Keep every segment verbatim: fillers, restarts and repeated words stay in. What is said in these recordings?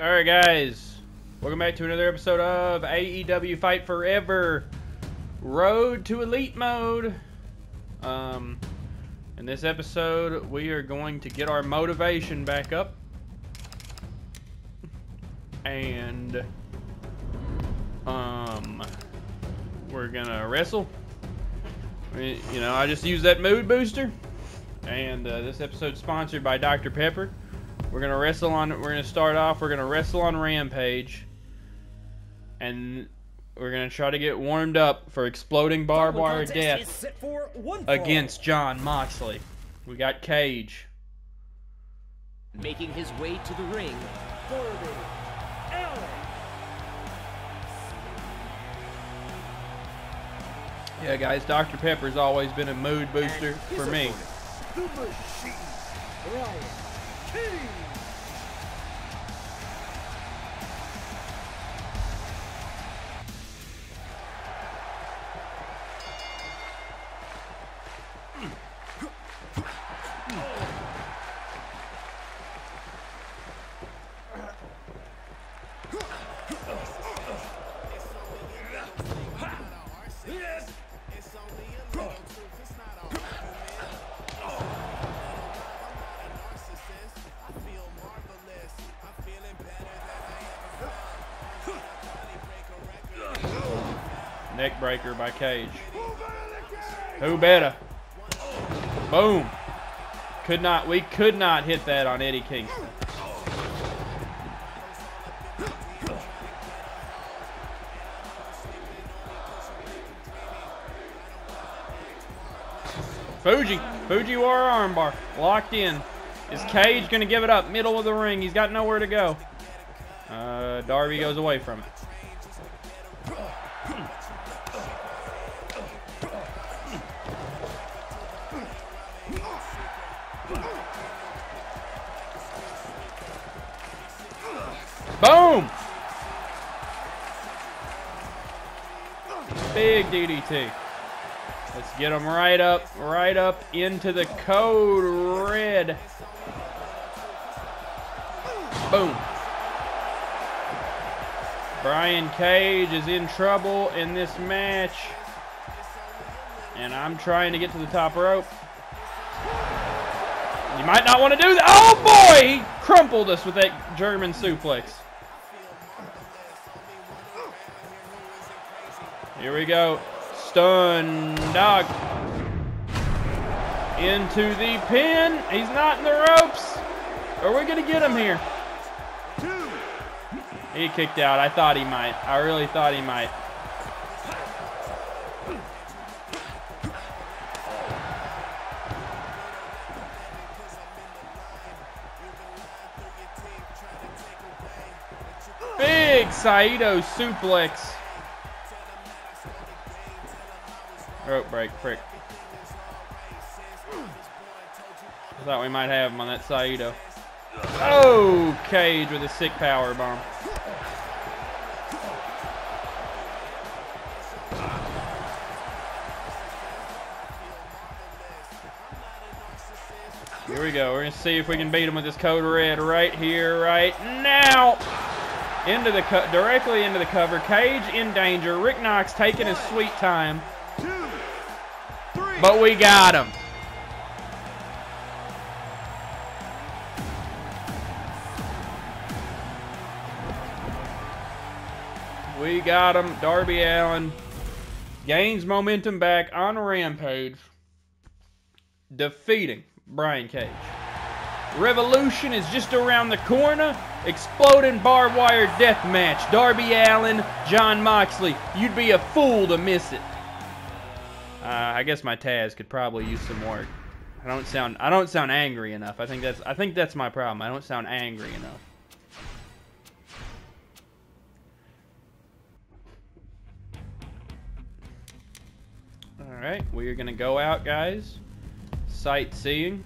Alright guys, welcome back to another episode of A E W Fight Forever Road to Elite Mode. Um, in this episode we are going to get our motivation back up and um, we're gonna wrestle. You know, I just used that mood booster and uh, this episode's sponsored by Dr Pepper. We're gonna wrestle on. We're gonna start off. We're gonna wrestle on Rampage, and we're gonna try to get warmed up for exploding barbed wire death against Jon Moxley. We got Cage making his way to the ring. Darby Allin. Yeah, guys. Doctor Pepper's always been a mood booster for me. Neckbreaker by Cage. Who better? Boom. Could not. We could not hit that on Eddie Kingston. Fuji. Fujiwara armbar. Locked in. Is Cage gonna give it up? Middle of the ring. He's got nowhere to go. Uh, Darby goes away from it. Boom! Big D D T. Let's get him right up, right up into the code red. Boom. Brian Cage is in trouble in this match. And I'm trying to get to the top rope. You might not want to do that. Oh boy! He crumpled us with that German suplex. Here we go. Stun Dog. Into the pin. He's not in the ropes. Are we going to get him here? He kicked out. I thought he might. I really thought he might. Big Saito suplex. Rope break, prick. I thought we might have him on that Saito. Oh, Cage with a sick power bomb. Here we go. We're gonna see if we can beat him with this code red right here, right now. Into the co directly into the cover. Cage in danger. Rick Knox taking his sweet time. But we got him. We got him. Darby Allin gains momentum back on Rampage, defeating Brian Cage. Revolution is just around the corner. Exploding barbed wire death match. Darby Allin, Jon Moxley. You'd be a fool to miss it. Uh, I guess my Taz could probably use some work. I don't sound I don't sound angry enough. I think that's I think that's my problem. I don't sound angry enough. All right, we are gonna go out, guys. Sightseeing.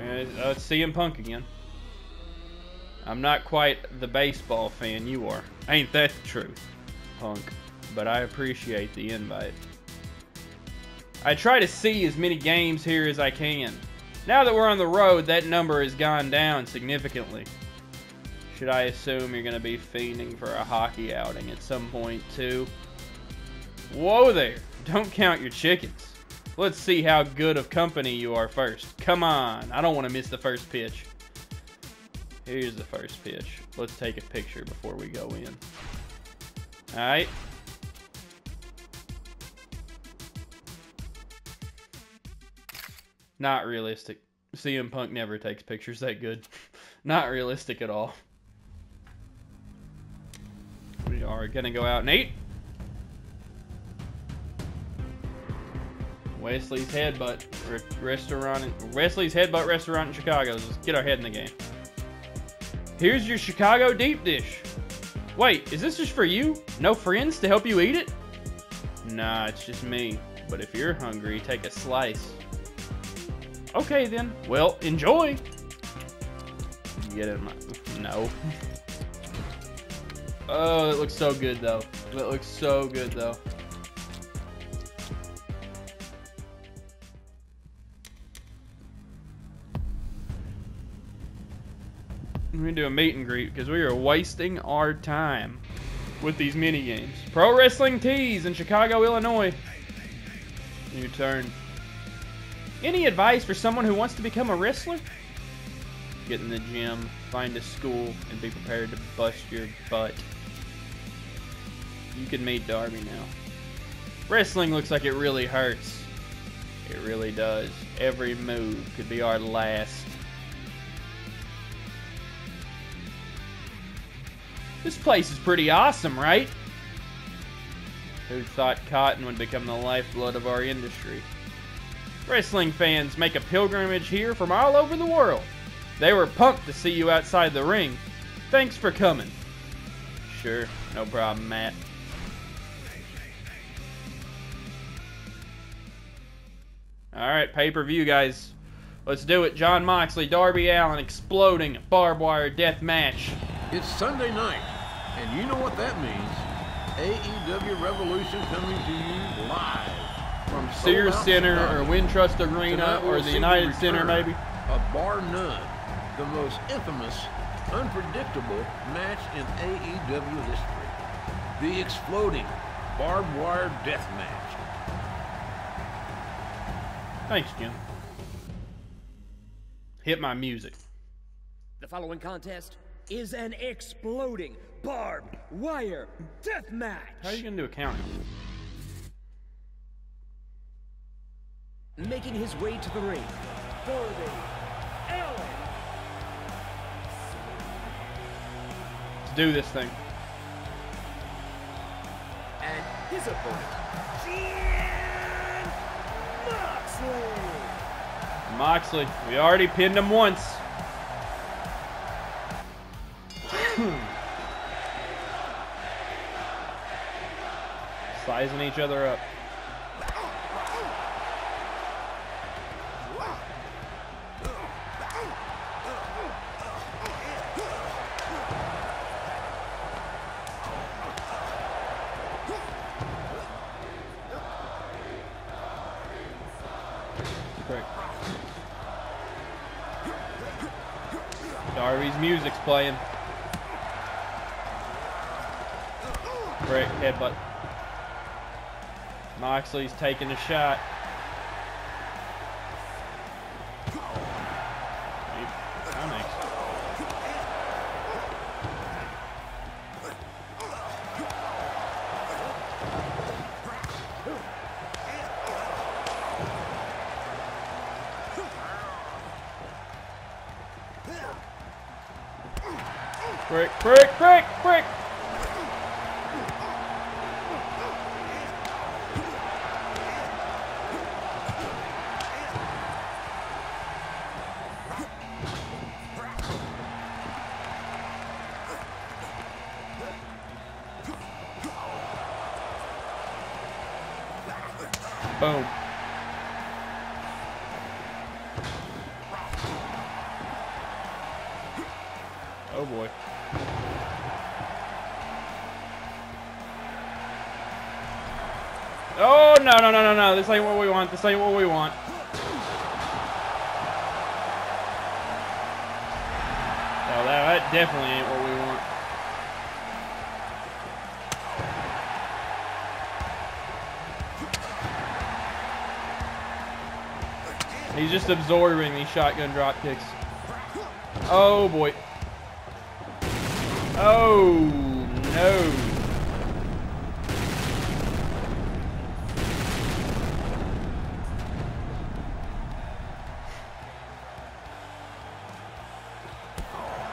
And, uh, it's C M Punk again. I'm not quite the baseball fan you are. Ain't that the truth, Punk? But I appreciate the invite. I try to see as many games here as I can. Now that we're on the road, that number has gone down significantly. Should I assume you're going to be fiending for a hockey outing at some point, too? Whoa there. Don't count your chickens. Let's see how good of company you are first. Come on. I don't want to miss the first pitch. Here's the first pitch. Let's take a picture before we go in. All right. Not realistic. C M Punk never takes pictures that good. Not realistic at all. We are going to go out and eat. Wesley's Headbutt Restaurant. Wesley's Headbutt Restaurant in Chicago. Let's get our head in the game. Here's your Chicago deep dish. Wait, is this just for you? No friends to help you eat it? Nah, it's just me. But if you're hungry, take a slice. Okay then. Well, enjoy. Get in my... No. Oh, that looks so good though. That looks so good though. We're gonna do a meet and greet because we are wasting our time with these mini games. Pro Wrestling Tees in Chicago, Illinois. New turn. Any advice for someone who wants to become a wrestler? Get in the gym, find a school, and be prepared to bust your butt. You can meet Darby now. Wrestling looks like it really hurts. It really does. Every move could be our last. This place is pretty awesome, right? Who thought cotton would become the lifeblood of our industry? Wrestling fans make a pilgrimage here from all over the world. They were pumped to see you outside the ring. Thanks for coming. Sure, no problem, Matt. Alright, pay-per-view, guys. Let's do it. Jon Moxley, Darby Allin exploding barbed wire death match. It's Sunday night, and you know what that means. A E W Revolution coming to you live from Sears Center or Wintrust Arena or the United Center, maybe. A bar none, the most infamous, unpredictable match in A E W history. The exploding barbed wire death match. Thanks, Jim. Hit my music. The following contest is an exploding barbed wire death match. How are you gonna do a count? Making his way to the ring, Darby Allin. Let's do this thing. And his opponent, Jon Moxley. Moxley, we already pinned him once. Sizing each other up. Great. Darby's music's playing. Great headbutt. Moxley's taking a shot. Brick, brick, brick, brick! Boom. Oh boy. Oh no no no no no! This ain't what we want. This ain't what we want. definitely ain't what we want. He's just absorbing these shotgun drop kicks. Oh boy. Oh no.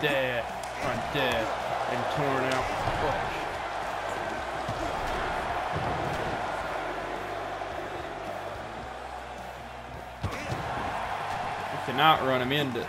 Dead, I'm dead and torn out. Fuck. I cannot run him into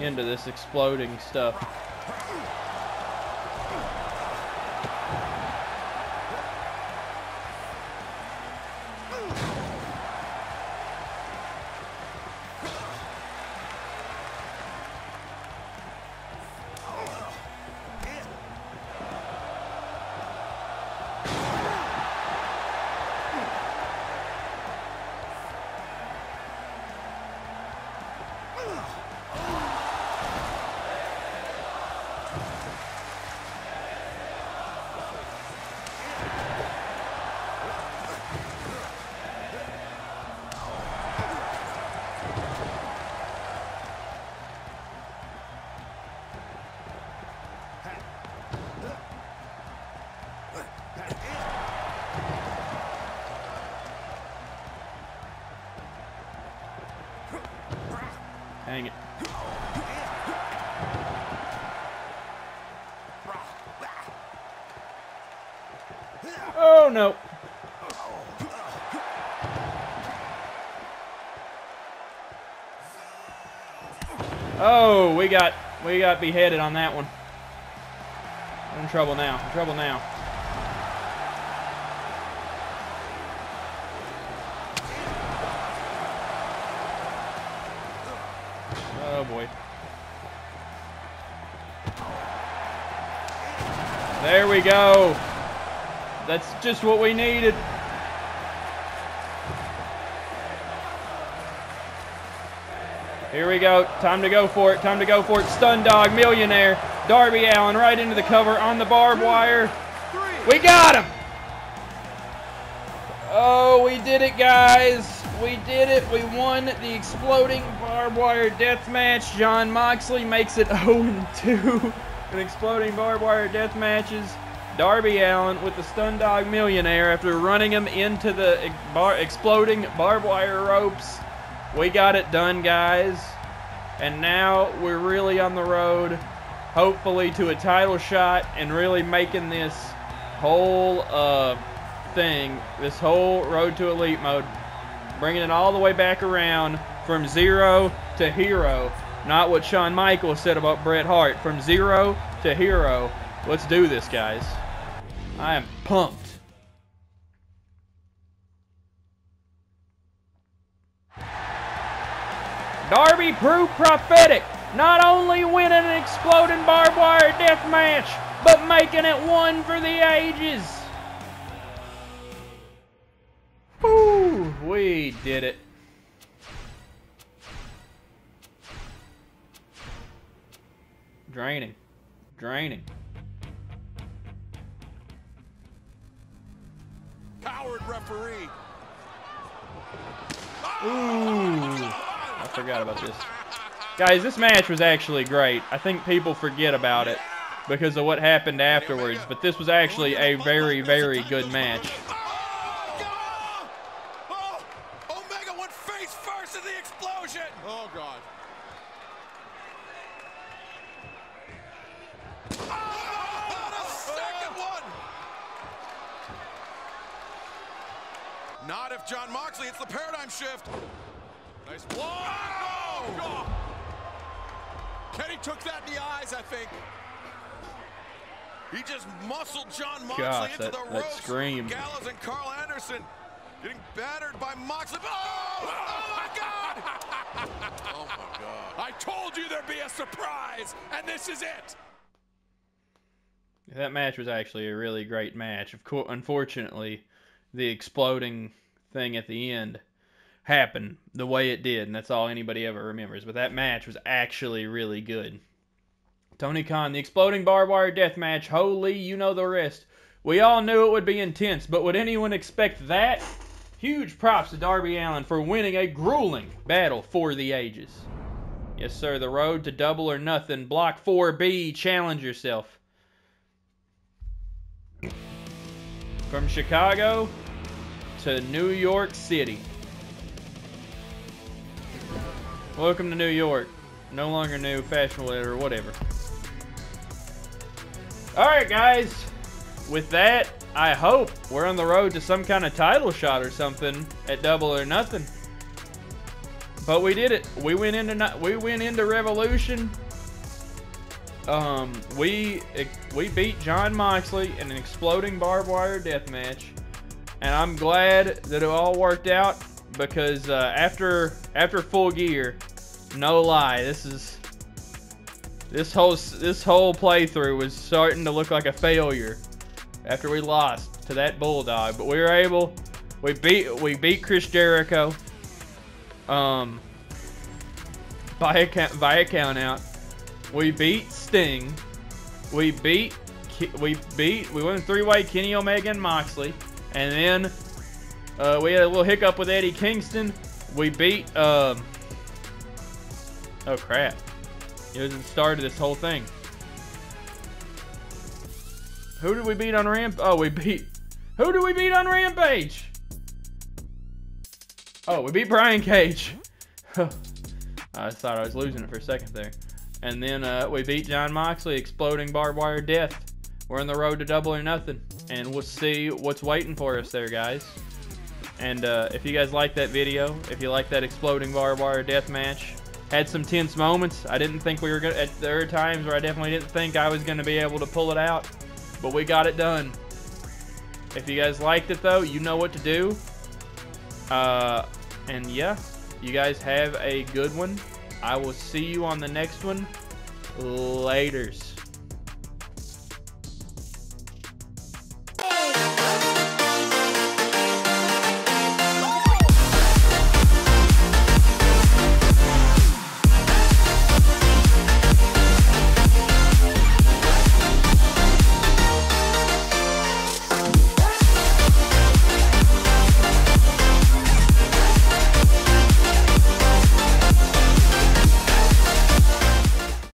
into this exploding stuff. Dang it. Oh no. Oh, we got we got beheaded on that one. I'm in trouble now. I'm in trouble now. Oh boy. There we go. That's just what we needed. Here we go. Time to go for it. Time to go for it. Stun Dog Millionaire. Darby Allin right into the cover on the barbed wire. We got him. Oh, we did it, guys. We did it. We won the exploding barbed wire death match. Jon Moxley makes it oh and two in exploding barbed wire death matches. Darby Allin with the Stun Dog Millionaire after running him into the bar exploding barbed wire ropes. We got it done, guys. And now we're really on the road, hopefully to a title shot and really making this whole uh, thing, this whole road to elite mode, bringing it all the way back around from zero to hero. Not what Shawn Michaels said about Bret Hart. From zero to hero. Let's do this, guys. I am pumped. Darby proved prophetic. Not only winning an exploding barbed wire death match, but making it one for the ages. Woo, we did it. Draining. Draining. Coward referee. Ooh. I forgot about this. Guys, this match was actually great. I think people forget about it because of what happened afterwards, but this was actually a very, very good match. Not if Jon Moxley, it's the paradigm shift. Nice block. Oh! Kenny took that in the eyes, I think. He just muscled Jon Moxley Gosh, into that, the ropes. That scream. Gallows and Karl Anderson getting battered by Moxley. Oh, oh my God! Oh my God! I told you there'd be a surprise, and this is it. That match was actually a really great match. Of course, unfortunately, the exploding thing at the end happened the way it did, and that's all anybody ever remembers. But that match was actually really good. Tony Khan, the exploding barbed wire death match. Holy, you know the rest. We all knew it would be intense, but would anyone expect that? Huge props to Darby Allin for winning a grueling battle for the ages. Yes, sir, the road to Double or Nothing, Block four B, challenge yourself. From Chicago to New York City. Welcome to New York. No longer new, fashionable or whatever. Alright, guys. With that, I hope we're on the road to some kind of title shot or something at Double or Nothing. But we did it. We went into we went into Revolution. Um, we we beat Jon Moxley in an exploding barbed wire death match, and I'm glad that it all worked out because uh, after after Full Gear, no lie, this is this whole this whole playthrough was starting to look like a failure after we lost to that bulldog. But we were able, we beat we beat Chris Jericho. Um, by a count, by a count out, we beat Sting, we beat, we beat, we went three-way Kenny Omega and Moxley, and then uh, we had a little hiccup with Eddie Kingston. We beat, um, oh crap, it was the start of this whole thing. Who did we beat on Rampage? Oh, we beat, who did we beat on Rampage? Oh, we beat Brian Cage. I thought I was losing it for a second there. And then uh, we beat Jon Moxley, exploding barbed wire death. We're on the road to Double or Nothing. And we'll see what's waiting for us there, guys. And uh, if you guys like that video, if you like that exploding barbed wire death match, had some tense moments. I didn't think we were going to, there were times where I definitely didn't think I was going to be able to pull it out. But we got it done. If you guys liked it, though, you know what to do. Uh... And yeah, you guys have a good one. I will see you on the next one. Laters.